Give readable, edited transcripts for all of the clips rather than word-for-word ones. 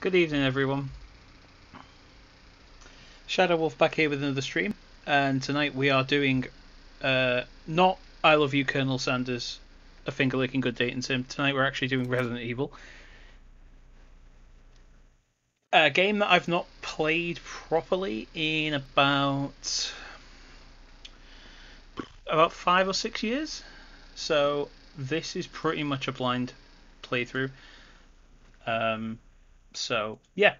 Good evening, everyone. Shadow Wolf back here with another stream, and tonight we are doing not I Love You Colonel Sanders, a finger licking good dating sim. Tonight we're actually doing Resident Evil, a game that I've not played properly in about 5 or 6 years, so this is pretty much a blind playthrough. So yeah,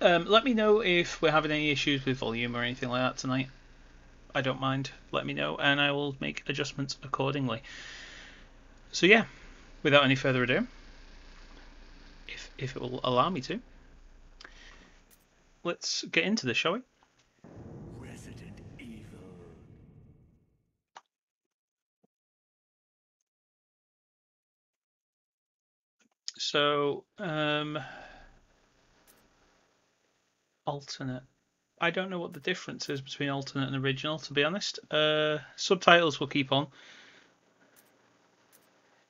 let me know if we're having any issues with volume or anything like that tonight. I don't mind, let me know and I will make adjustments accordingly. So yeah, without any further ado, if it will allow me to, let's get into this, shall we? Resident Evil. So, alternate. I don't know what the difference is between alternate and original, to be honest. Subtitles will keep on.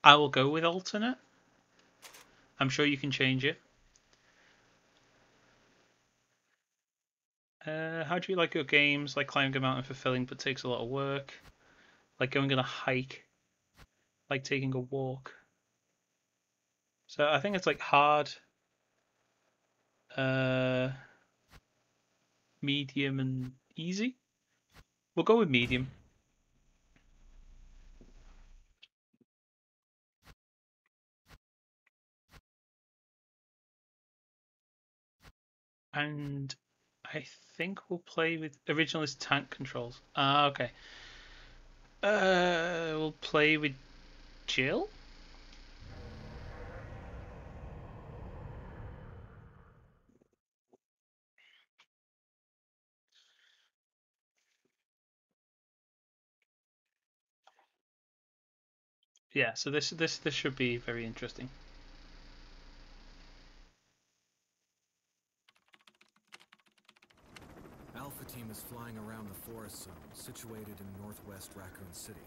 I will go with alternate. I'm sure you can change it. How do you like your games? Like climbing a mountain, fulfilling, but takes a lot of work. Like going on a hike. Like taking a walk. So I think it's like hard, medium and easy. We'll go with medium. And I think we'll play with originalist tank controls. Ah, okay. We'll play with Jill. Yeah, so this should be very interesting. Alpha Team is flying around the forest zone situated in northwest Raccoon City,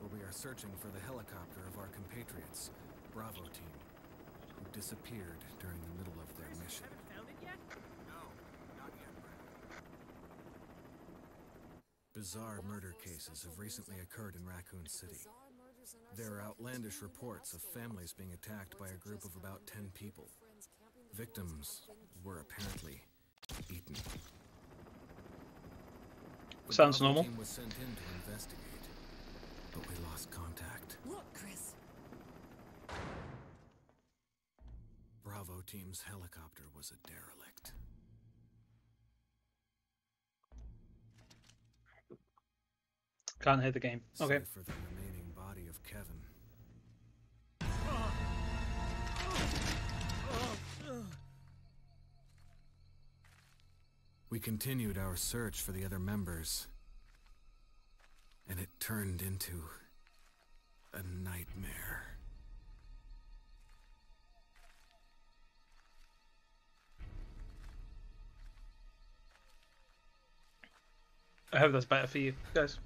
where we are searching for the helicopter of our compatriots, Bravo Team, who disappeared during the middle of their mission. Bizarre murder cases have recently occurred in Raccoon City. There are outlandish reports of families being attacked by a group of about 10 people. Victims were apparently eaten. Sounds normal. The team was sent in to investigate, but we lost contact. Look, Chris. Bravo Team's helicopter was a derelict. Can't hear the game. Okay. Save for the remaining body of Kevin. We continued our search for the other members, and it turned into a nightmare. I hope that's better for you guys.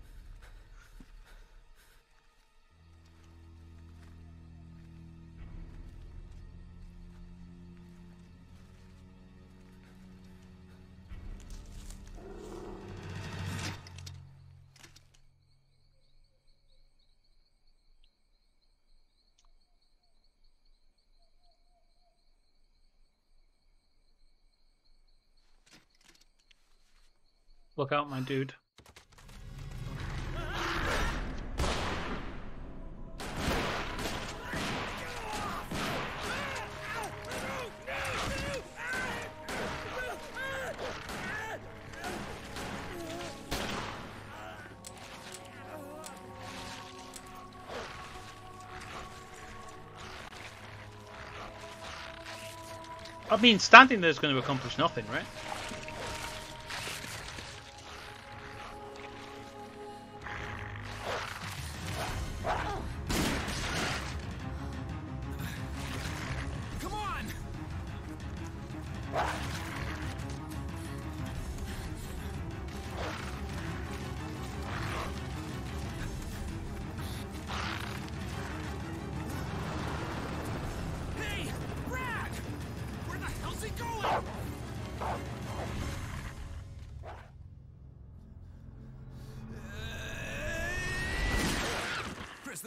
Look out, my dude. I mean, standing there is going to accomplish nothing, right?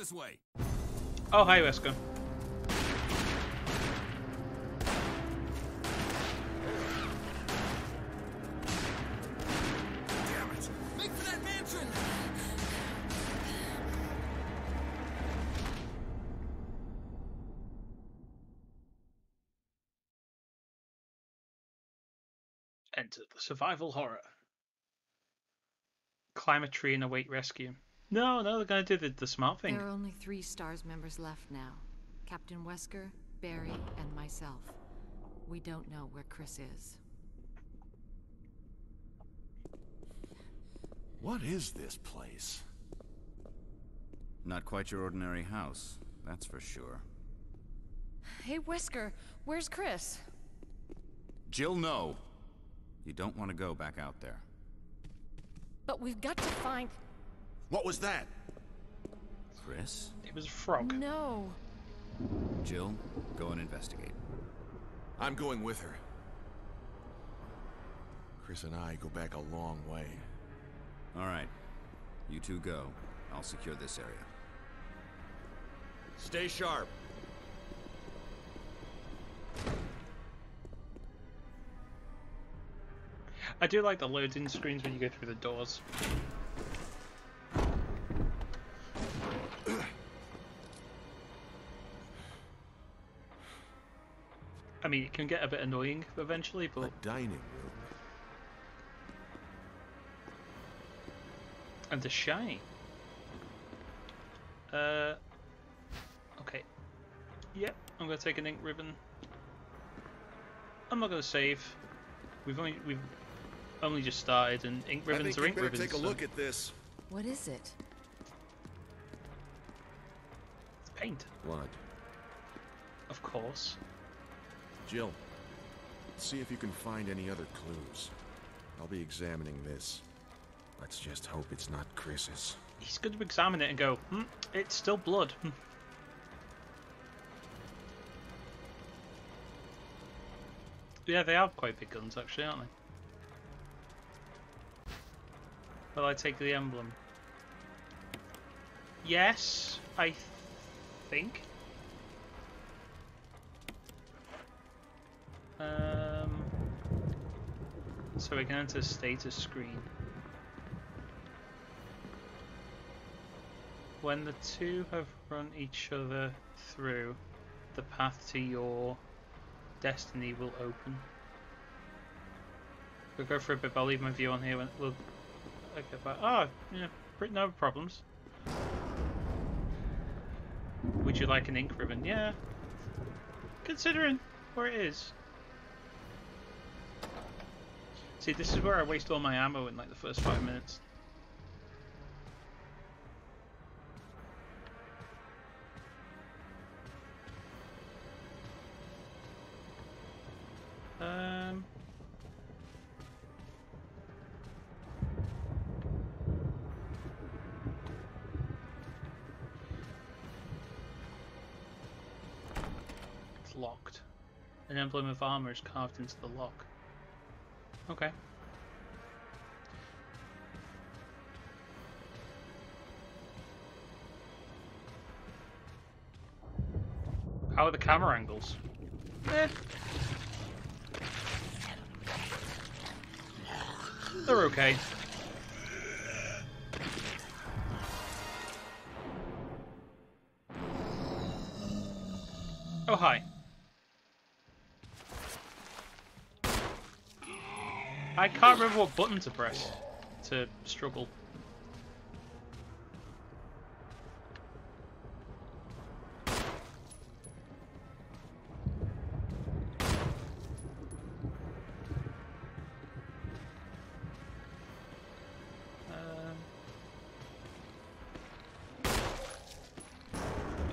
this way. Oh, hi, Wesker. Enter the survival horror. Climb a tree and await rescue. No, they're going to do the smart thing. There are only 3 STARS members left now. Captain Wesker, Barry, and myself. We don't know where Chris is. What is this place? Not quite your ordinary house, that's for sure. Hey, Wesker, where's Chris? Jill, no. You don't want to go back out there. But we've got to find... What was that? Chris? It was a frog. No. Jill, go and investigate. I'm going with her. Chris and I go back a long way. All right. You two go. I'll secure this area. Stay sharp. I do like the loading screens when you go through the doors. I mean, it can get a bit annoying eventually, but... A dining room. And the shiny. Okay. Yep, I'm going to take an ink ribbon. I'm not going to save. We've only just started, and ink ribbons are ink ribbons. Take a look at this. What is it? It's paint. Blood. Of course. Jill, see if you can find any other clues. I'll be examining this. Let's just hope it's not Chris's. He's going to examine it and go, it's still blood. Yeah, they are quite big guns, actually, aren't they? Well, I take the emblem. Yes, I think. So we can enter status screen. When the two have run each other through, the path to your destiny will open. We'll go for a bit, but I'll leave my view on here when we'll... Okay, but yeah, no problems. Would you like an ink ribbon? Yeah. Considering where it is. See, this is where I waste all my ammo in like the first 5 minutes. Locked. An emblem of armor is carved into the lock. Okay. How are the camera angles? They're okay. Oh, hi. I can't remember what button to press to struggle.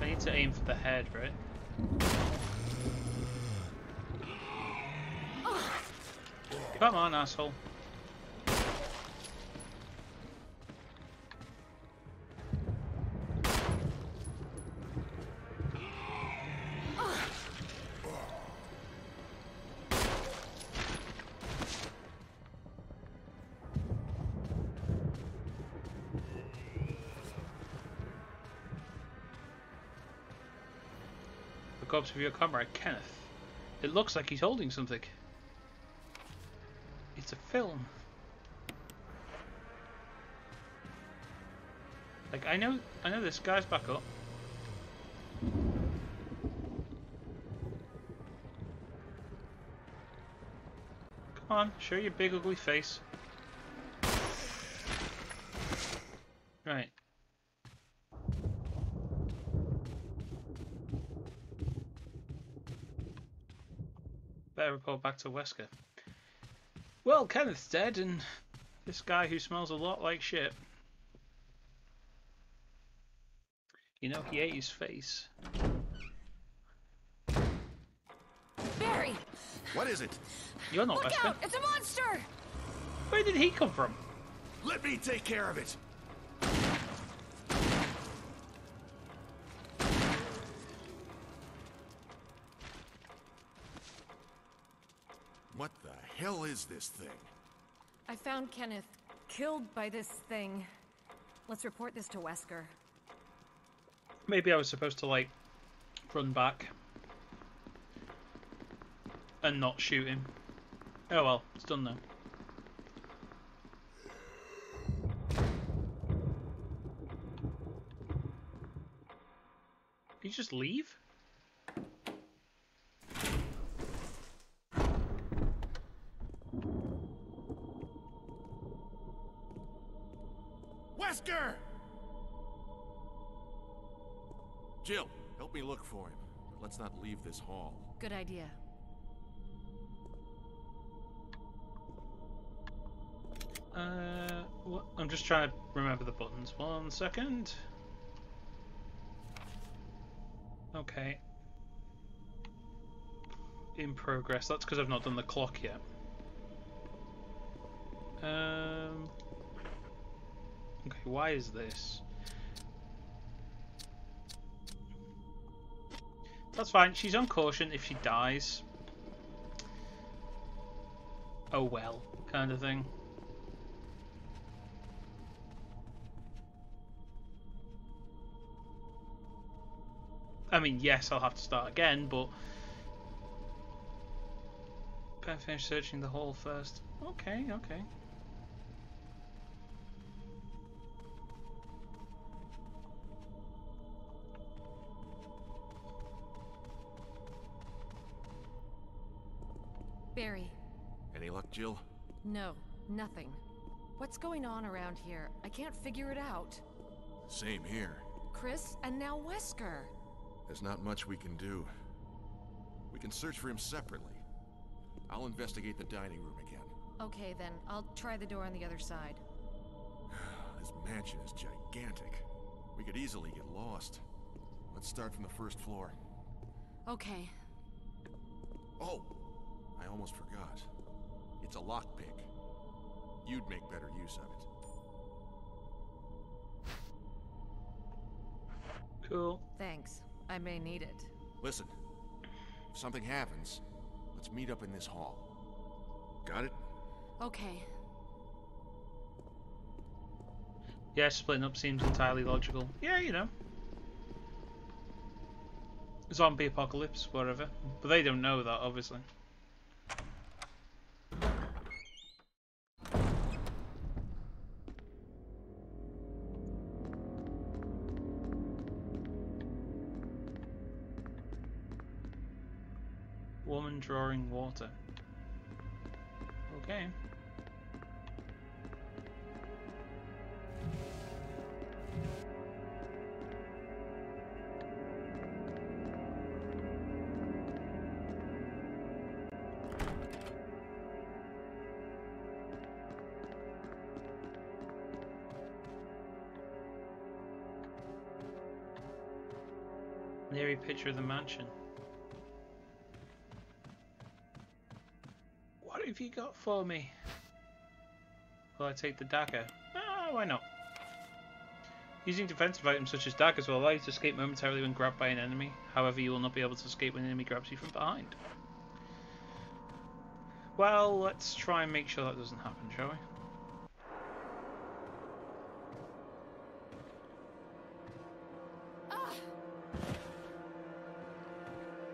I need to aim for the head, right? Come on, asshole. look up to your camera at Kenneth. It looks like he's holding something. It's a film. Like, I know this guy's back up. Come on, show your big ugly face. Right. Better report back to Wesker. Well, Kenneth's dead, and this guy who smells a lot like shit. You know, he ate his face. Barry! What is it? You're not Wesker. Look out! It's a monster! Where did he come from? Let me take care of it! What the hell is this thing? I found Kenneth killed by this thing. Let's report this to Wesker. Maybe I was supposed to, like, run back and not shoot him. Oh well, it's done now. You just leave? Wesker! Jill, help me look for him. Let's not leave this hall. Good idea. What? I'm just trying to remember the buttons. 1 second. Okay. In progress. That's because I've not done the clock yet. Okay, why is this? That's fine, she's on caution if she dies. Oh well, kind of thing. I mean, yes, I'll have to start again, but... Better finish searching the hall first. Okay, okay. Barry. Any luck, Jill? No, nothing. What's going on around here? I can't figure it out. Same here. Chris, and now Wesker. There's not much we can do. We can search for him separately. I'll investigate the dining room again. Okay, then. I'll try the door on the other side. This mansion is gigantic. We could easily get lost. Let's start from the first floor. Okay. Oh! I almost forgot. It's a lockpick. You'd make better use of it. Cool. Thanks. I may need it. Listen. If something happens, let's meet up in this hall. Got it? Okay. Yeah, splitting up seems entirely logical. Yeah, you know. Zombie apocalypse, whatever. But they don't know that, obviously. Woman drawing water. Okay. An eerie picture of the mansion. What have you got for me? Will I take the dagger? Ah, why not? Using defensive items such as daggers will allow you to escape momentarily when grabbed by an enemy. However, you will not be able to escape when an enemy grabs you from behind. Well, let's try and make sure that doesn't happen, shall we?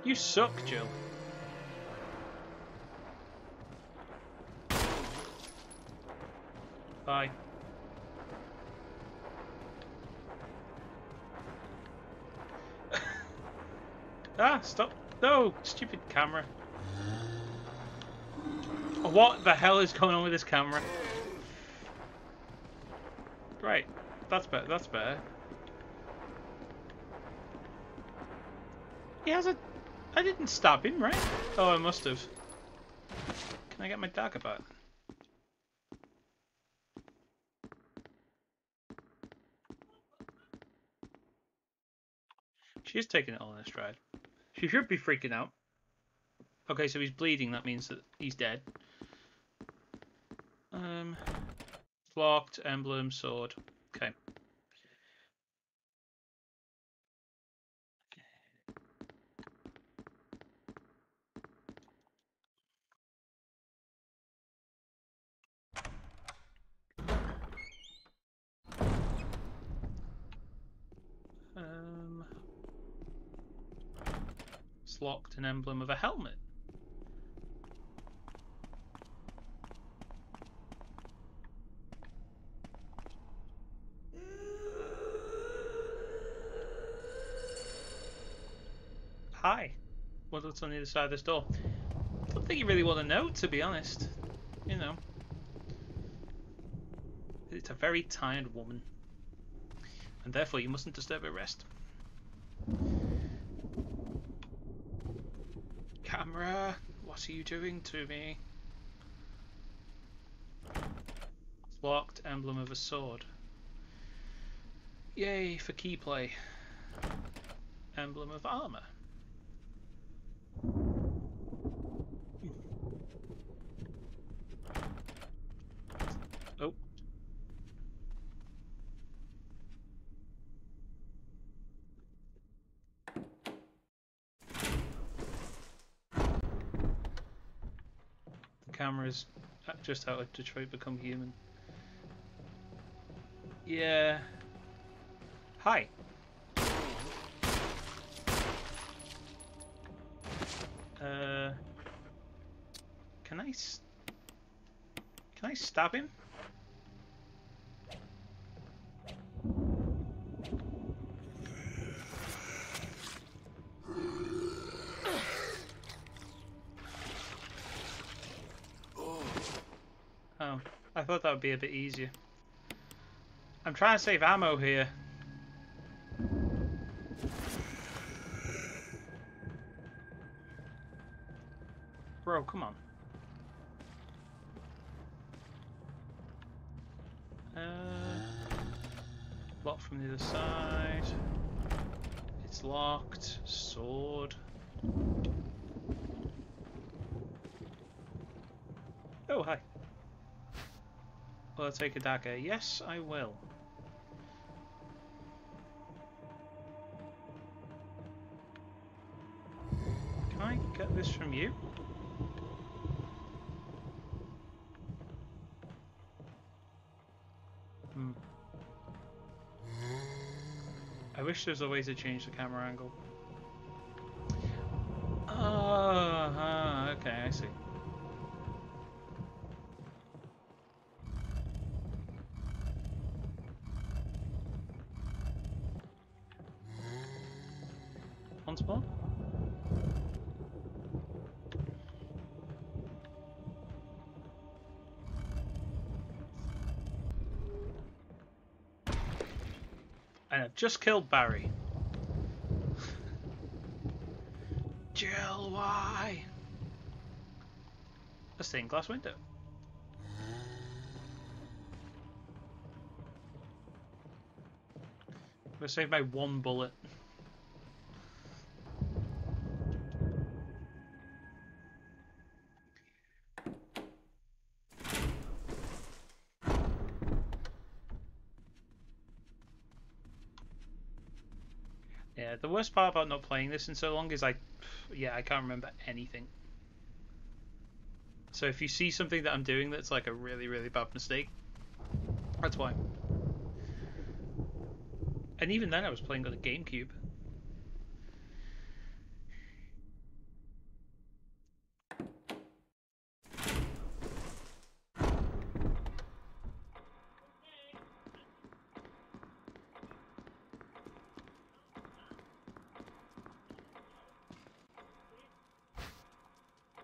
You suck, Jill. Bye. Ah, stop. No, stupid camera. What the hell is going on with this camera? Right, that's better, that's better. He has a... I didn't stab him, right? Oh, I must have. Can I get my dagger back? She's taking it all in her stride. She should be freaking out. Okay, so he's bleeding. That means that he's dead. Locked, emblem, sword. Okay. It's locked, an emblem of a helmet. Hi. What's on the other side of this door? I don't think you really want to know, to be honest. You know. It's a very tired woman. And therefore you mustn't disturb her rest. Camera, what are you doing to me? Locked, emblem of a sword. Yay for key play. Emblem of armor. Cameras just out of Detroit Become Human. Yeah. Hi. Can I stab him? I thought that would be a bit easier. I'm trying to save ammo here. Bro, come on. Lock from the other side. It's locked. Sword. Oh, hi. Will I take a dagger? Yes, I will. Can I get this from you? Hmm. I wish there was a way to change the camera angle. Ah, okay, I see. Spawn? And I've just killed Barry. Jill, why? A stained glass window. I was saved by one bullet. The worst part about not playing this in so long is I can't remember anything. So if you see something that I'm doing that's like a really, really bad mistake, that's why. And even then I was playing on a Gamecube.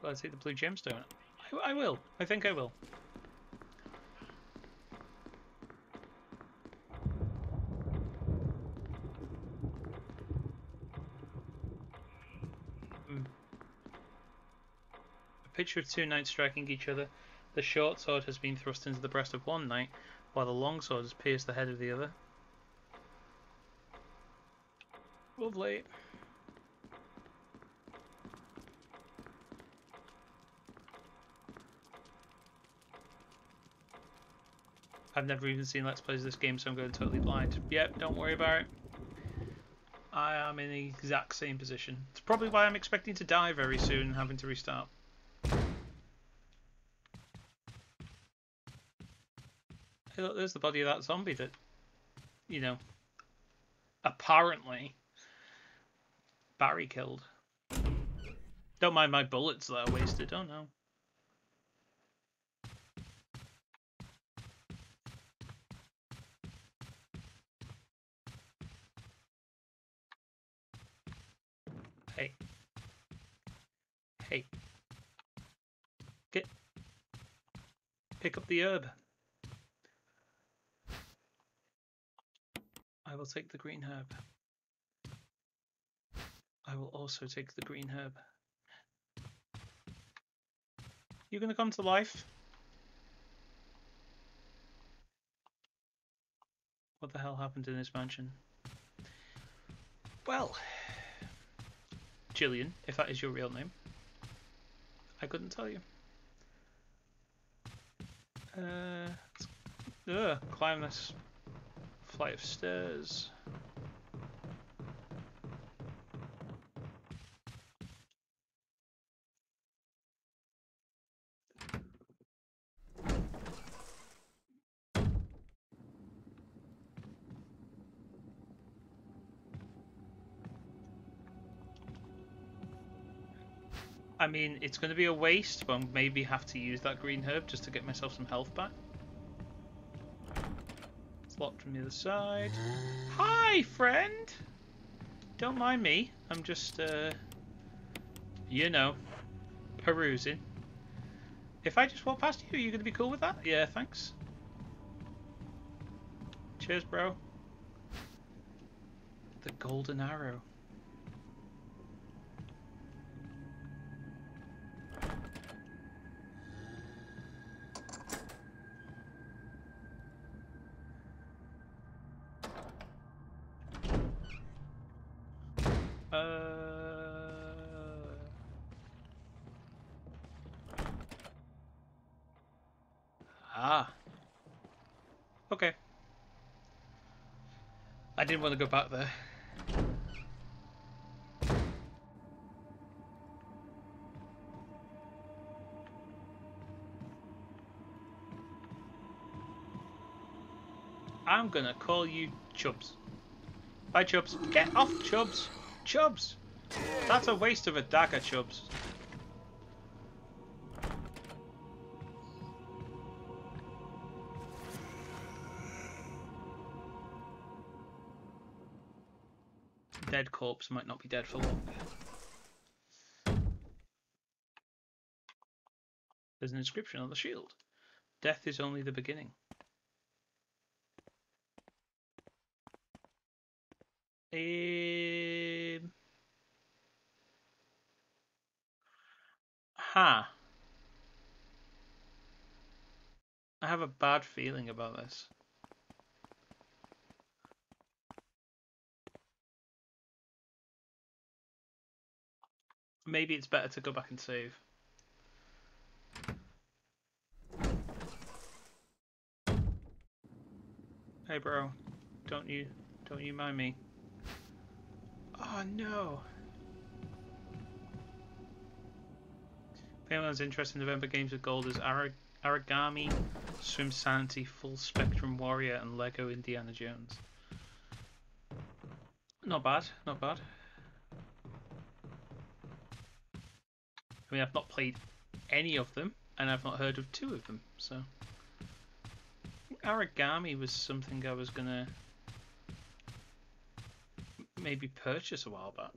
Got to take the blue gemstone. I will. I think I will. A picture of two knights striking each other. The short sword has been thrust into the breast of one knight, while the long sword has pierced the head of the other. Lovely. I've never even seen Let's Plays of this game, so I'm going totally blind. Yep, don't worry about it. I am in the exact same position. It's probably why I'm expecting to die very soon and having to restart. Hey, look, there's the body of that zombie that, you know, apparently Barry killed. Don't mind my bullets that I wasted. Oh no. Hey. Hey. Get. Pick up the herb. I will take the green herb. I will also take the green herb. You gonna come to life? What the hell happened in this mansion? Well, Jillian, if that is your real name, I couldn't tell you. Climb this flight of stairs. I mean, it's going to be a waste, but I'll maybe have to use that green herb just to get myself some health back. Locked from the other side. Hi, friend! Don't mind me. I'm just, you know, perusing. If I just walk past you, are you going to be cool with that? Yeah, thanks. Cheers, bro. The golden arrow. Okay. I didn't want to go back there. I'm gonna call you Chubbs. Bye, Chubbs. Get off, Chubbs. Chubbs! That's a waste of a dagger, Chubbs. Dead corpse might not be dead for long. There's an inscription on the shield. Death is only the beginning. I have a bad feeling about this. Maybe it's better to go back and save. Hey, bro, don't you mind me? Oh no. If anyone's interested in November games with gold is Aragami, Swim Sanity, Full Spectrum Warrior, and Lego Indiana Jones. Not bad, not bad. I mean, I've not played any of them, and I've not heard of two of them, so. Origami was something I was gonna maybe purchase a while back.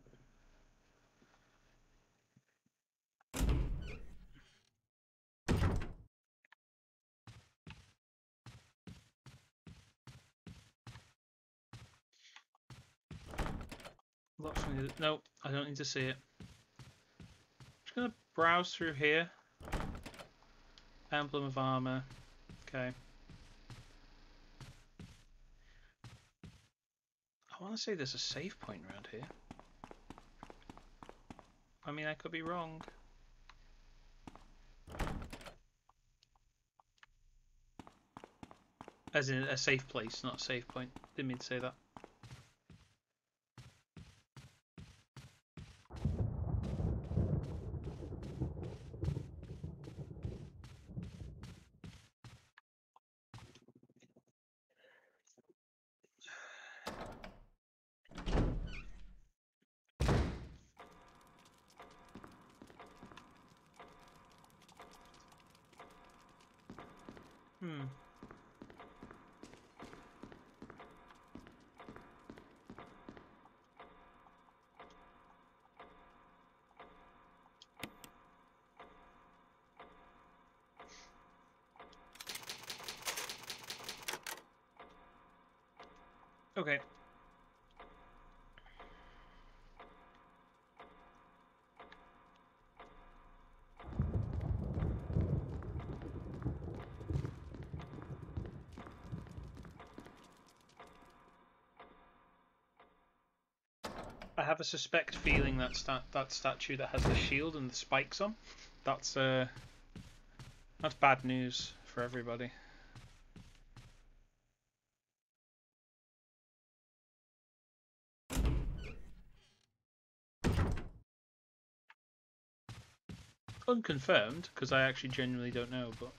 Nope, I don't need to see it. I'm just going to browse through here. Emblem of armor. Okay. I want to say there's a save point around here. I mean, I could be wrong. As in a safe place, not a save point. Didn't mean to say that. Okay. I have a suspect feeling that that statue that has the shield and the spikes on, that's bad news for everybody. Unconfirmed, because I actually genuinely don't know, but...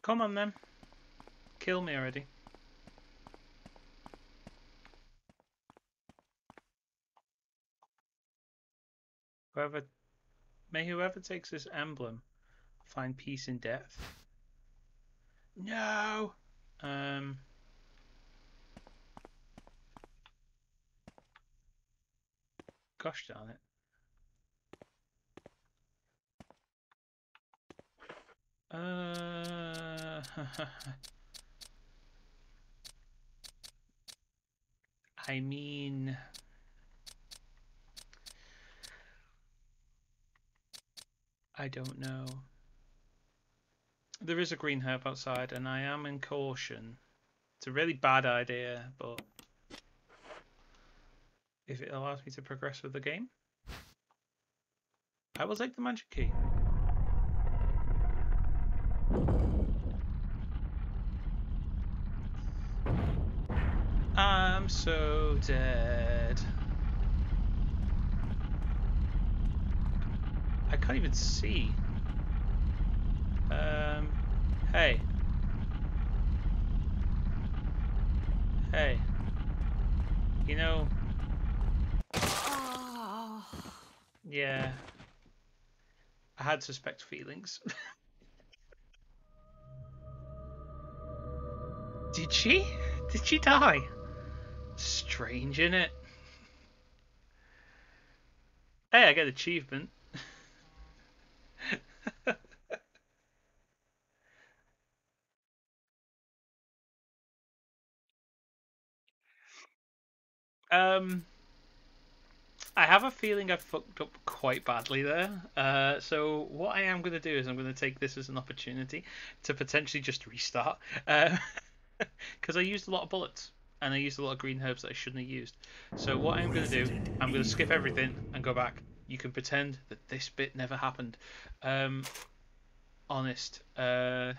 Come on then, kill me already. Whoever takes this emblem find peace in death. No. Gosh darn it. I mean, I don't know. There is a green herb outside, and I am in caution. It's a really bad idea, but if it allows me to progress with the game, I will take the magic key. I'm so dead. I can't even see. Hey. Hey. You know. Oh. Yeah. I had suspect feelings. Did she? Did she die? Strange, isn't it? Hey, I get an achievement. I have a feeling I've fucked up quite badly there. So what I am going to do is I'm going to take this as an opportunity to potentially just restart. Because I used a lot of bullets. And I used a lot of green herbs that I shouldn't have used. So what I'm going to do, I'm going to skip everything and go back. You can pretend that this bit never happened. Honest. I'm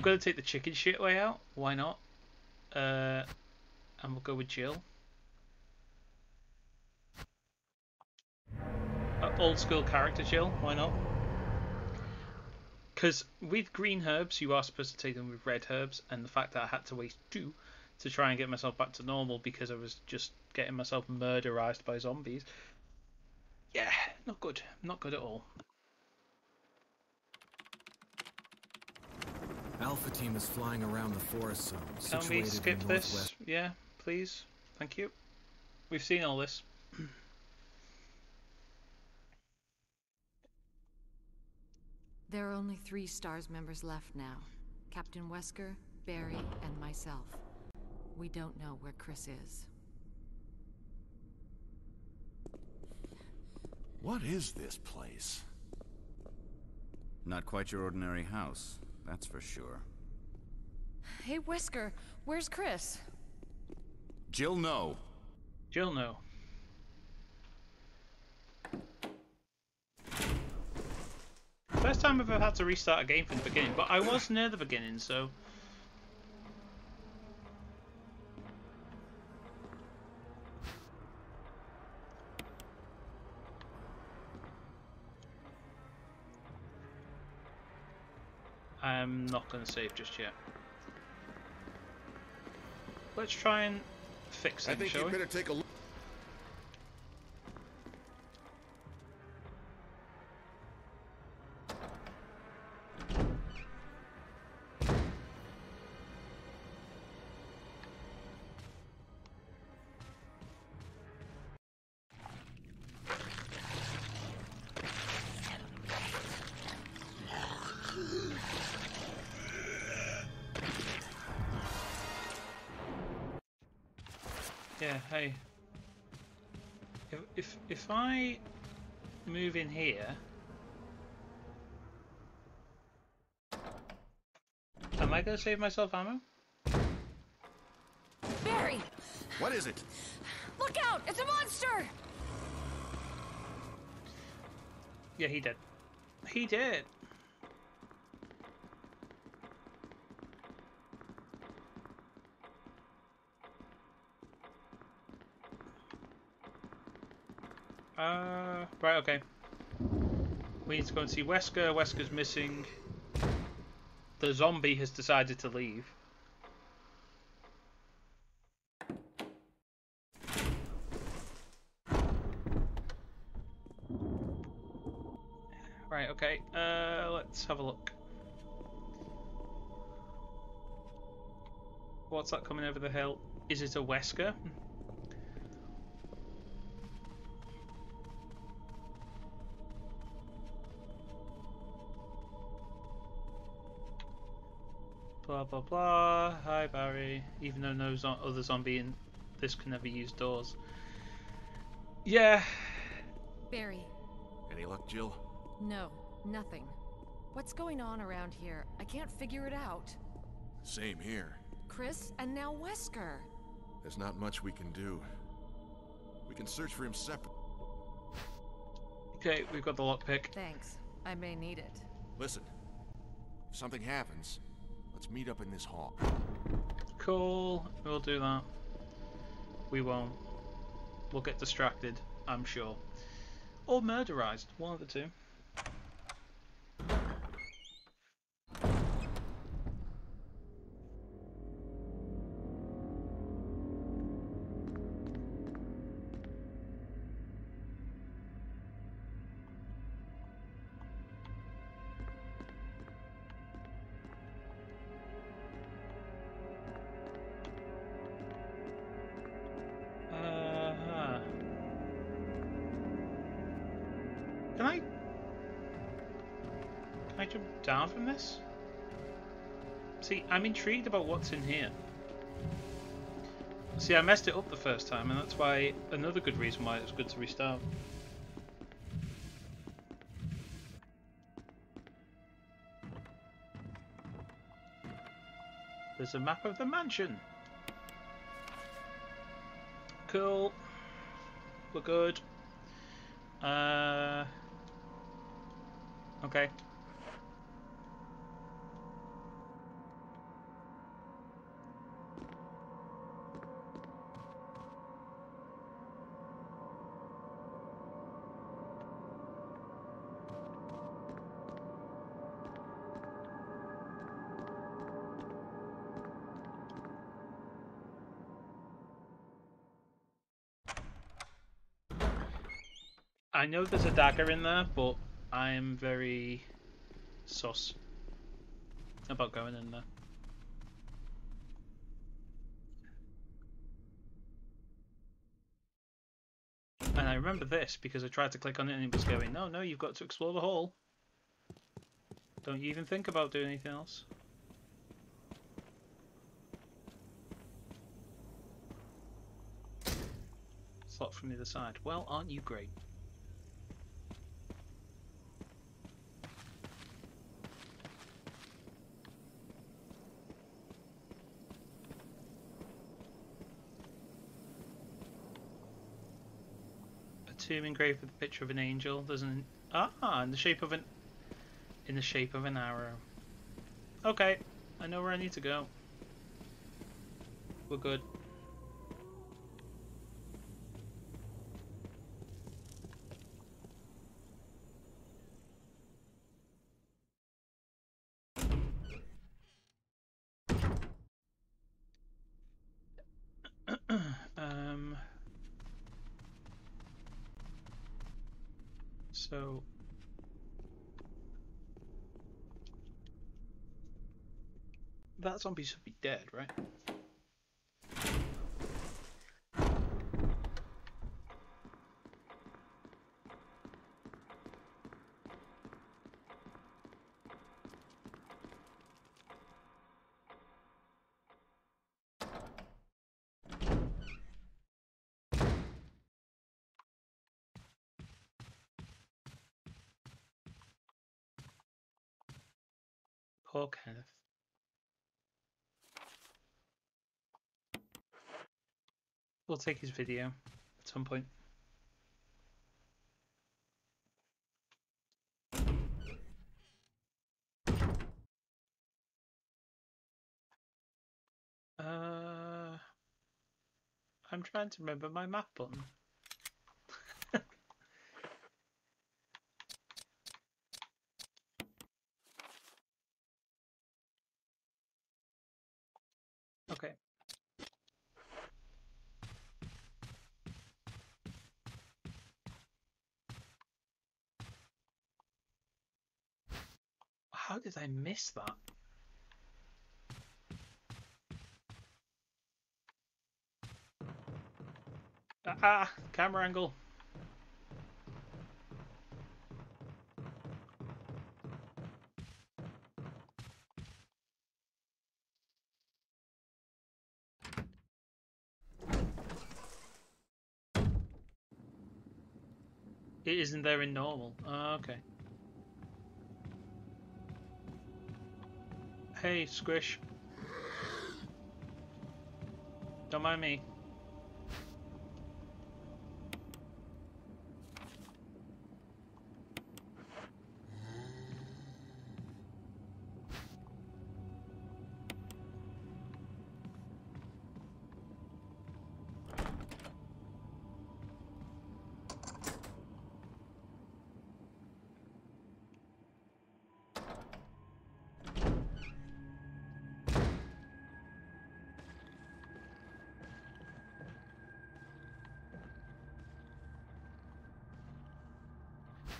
going to take the chicken shit way out. Why not? And we'll go with Jill. Old school character Jill. Why not? Because with green herbs, you are supposed to take them with red herbs, and the fact that I had to waste two to try and get myself back to normal because I was just getting myself murderized by zombies. Yeah, not good. Not good at all. Alpha Team is flying around the forest zone. Can we skip this? Yeah, please. Thank you. We've seen all this. There are only 3 STARS members left now. Captain Wesker, Barry, and myself. We don't know where Chris is. What is this place? Not quite your ordinary house, that's for sure. Hey, Wesker, where's Chris? Jill, no. Jill, no. First time I've ever had to restart a game from the beginning, but I was near the beginning, so... I'm not going to save just yet. Let's try and fix it, shall we? Better take a look. Yeah, hey. If I move in here, am I gonna save myself ammo? Barry! What is it? Look out! It's a monster! Yeah, he did. He did. Right, okay. We need to go and see Wesker. Wesker's missing. The zombie has decided to leave. Right, okay. Let's have a look. What's that coming over the hill? Is it a Wesker? Blah blah blah. Hi Barry. Even though no other zombie in this can ever use doors. Yeah. Barry. Any luck, Jill? No, nothing. What's going on around here? I can't figure it out. Same here. Chris and now Wesker. There's not much we can do. We can search for him separate. Okay, we've got the lockpick. Thanks. I may need it. Listen. If something happens, let's meet up in this hall. Cool, we'll do that. We won't. We'll get distracted, I'm sure. Or murderized, one of the two. Can I jump down from this? See, I'm intrigued about what's in here. See, I messed it up the first time, and that's why another good reason why it was good to restart. There's a map of the mansion. Cool. We're good. Okay. I know there's a dagger in there, but I am very sus about going in there. And I remember this because I tried to click on it and it was going, no, no, you've got to explore the hall. Don't you even think about doing anything else. Slot from the other side. Well, aren't you great? A tomb engraved with a picture of an angel. There's an in the shape of an arrow. Okay, I know where I need to go. We're good. So that zombie should be dead, right? Poor Kenneth. We'll take his video at some point. I'm trying to remember my map button. Okay. How did I miss that? Ah, camera angle. It isn't there in normal. Okay. Hey, Squish. Don't mind me.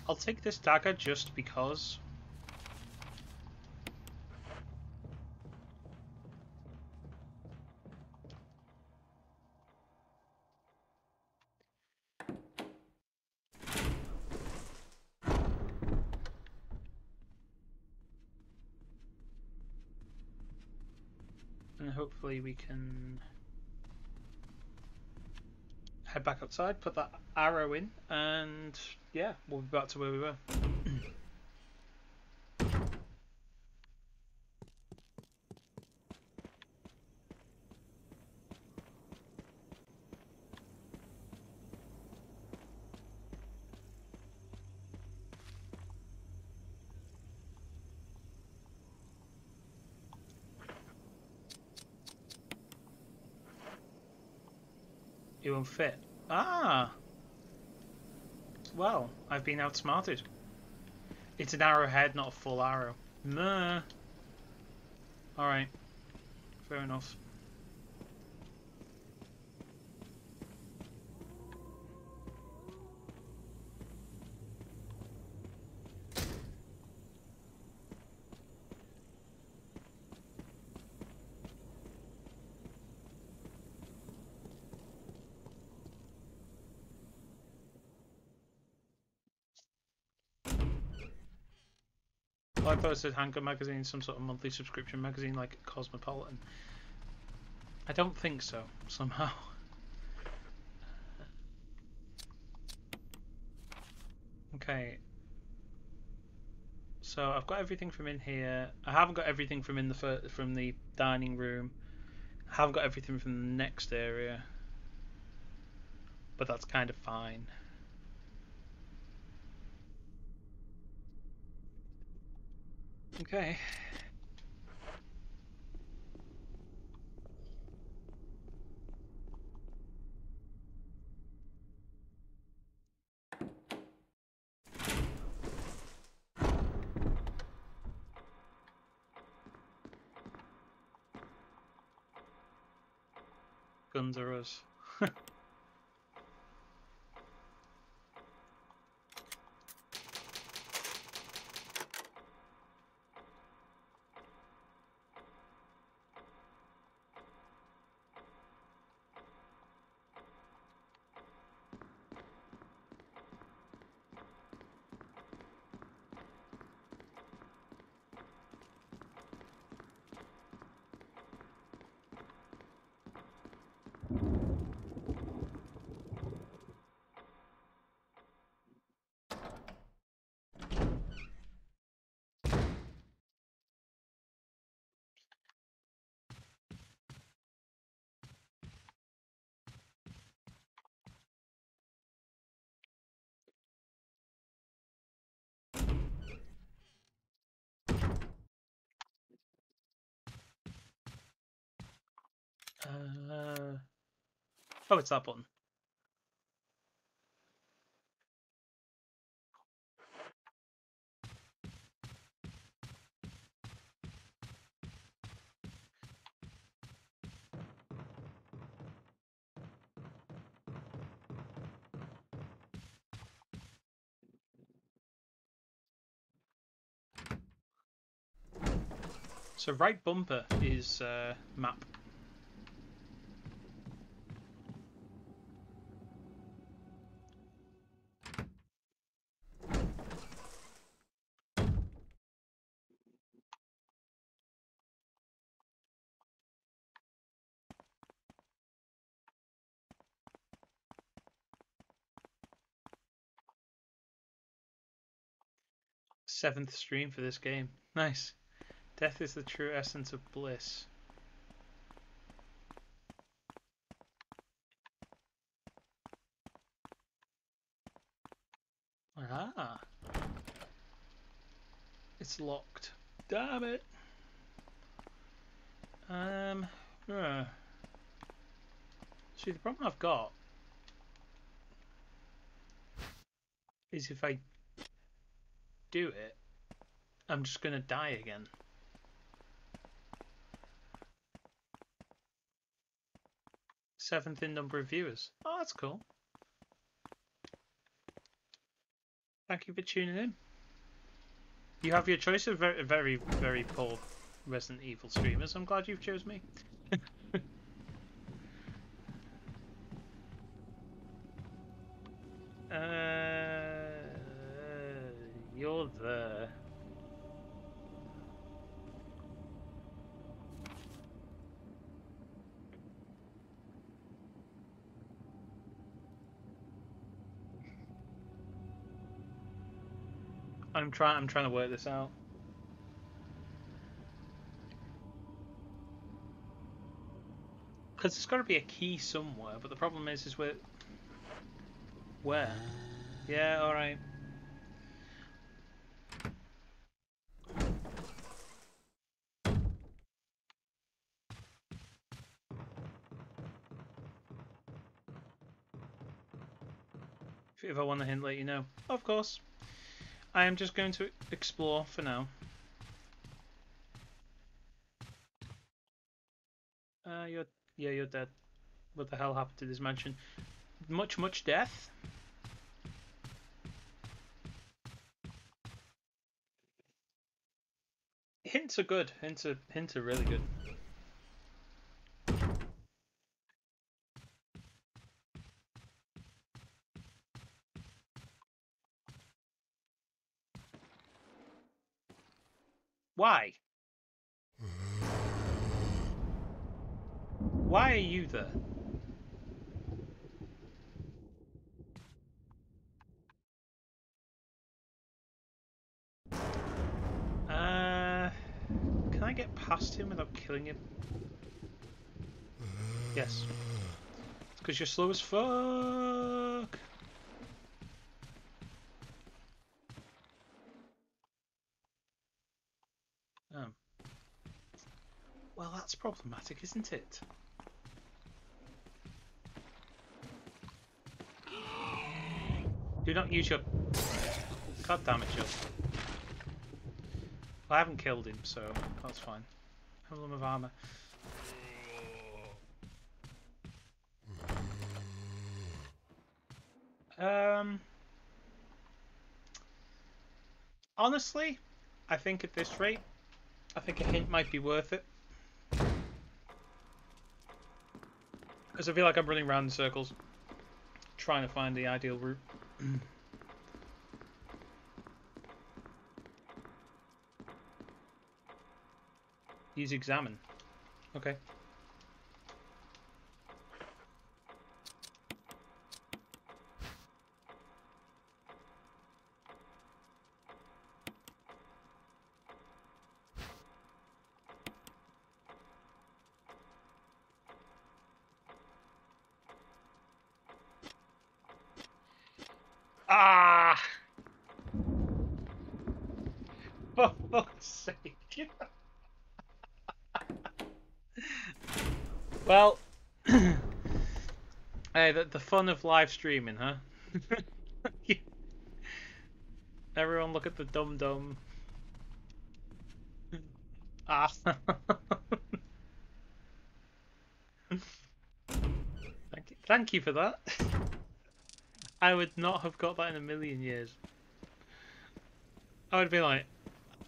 I'll take this dagger just because. And hopefully we can head back outside, put that arrow in, and yeah, we'll be back to where we were. You won't fit. Ah! Well, I've been outsmarted. It's an arrowhead, not a full arrow. Meh. Alright. Fair enough. I posted Hangar magazine, some sort of monthly subscription magazine like Cosmopolitan. I don't think so, somehow. Okay. So I've got everything from in here. I haven't got everything from in the from the dining room. I haven't got everything from the next area. But that's kind of fine. Okay. Guns are us. Oh, it's that button. So right bumper is map. Seventh stream for this game. Nice. Death is the true essence of bliss. Ah. It's locked. Damn it. See, the problem I've got is if I do it, I'm just gonna die again. Seventh in number of viewers. Oh, that's cool. Thank you for tuning in. You have your choice of very, very, very poor Resident Evil streamers. I'm glad you've chosen me. You're there. I'm trying to work this out. Because there's got to be a key somewhere, but the problem is where? Yeah, all right. If I want the hint, let you know. Of course. I am just going to explore for now. You're dead. What the hell happened to this mansion? Much death. Hints are good. Hints are really good. Why? Why are you there? Can I get past him without killing him? Yes. It's because you're slow as fuck. Well, that's problematic, isn't it? Do not use your... God damn it, Jill. Well, I haven't killed him, so that's fine. Emblem of armor. Honestly, I think at this rate, I think a hint might be worth it. Because I feel like I'm running around in circles trying to find the ideal route. Use examine. Okay. Well, hey, the fun of live streaming, huh? Yeah. Everyone look at the dum-dum. Ah. Thank you for that. I would not have got that in a million years. I would be like,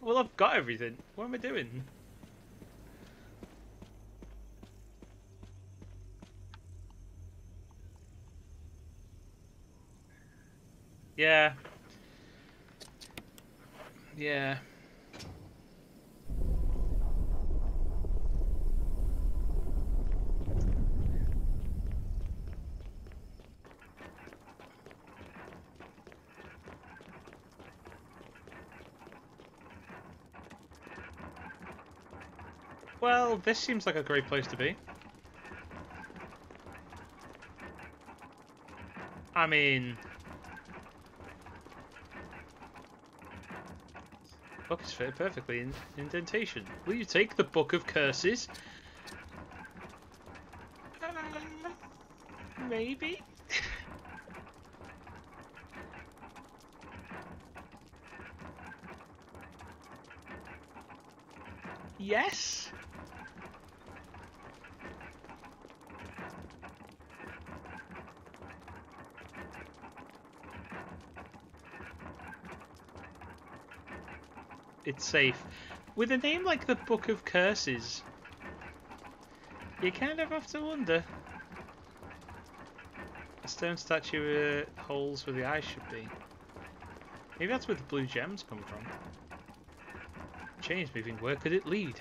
well, I've got everything. What am I doing? Yeah. Yeah. Well, this seems like a great place to be. I mean... Book is fit perfectly in indentation. Will you take the Book of Curses? Maybe? Yes? It's safe. With a name like the Book of Curses, you kind of have to wonder. A stone statue holes where the eyes should be. Maybe that's where the blue gems come from. Change moving, where could it lead?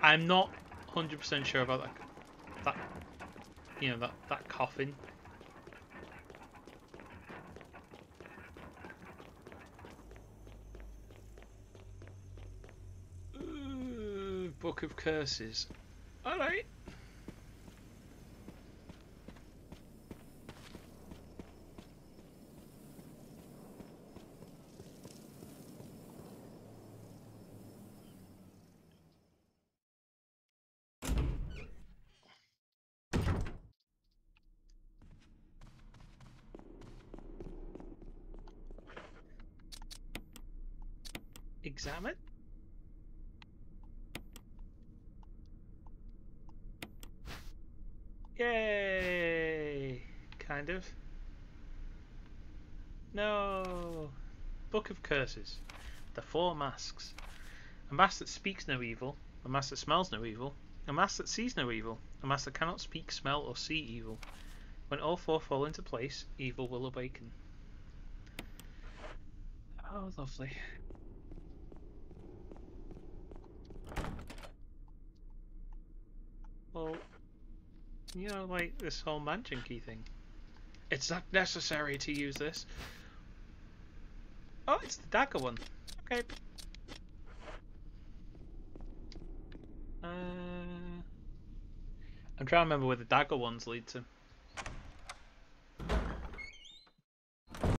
I'm not 100% sure about that you know, that coffin. Book of Curses. All right. Examine. Yay! Kind of. No! Book of Curses. The four masks. A mask that speaks no evil. A mask that smells no evil. A mask that sees no evil. A mask that cannot speak, smell or see evil. When all four fall into place, evil will awaken. Oh, lovely. You know, like this whole mansion key thing. It's not necessary to use this. Oh, it's the dagger one. Okay. I'm trying to remember where the dagger ones lead to.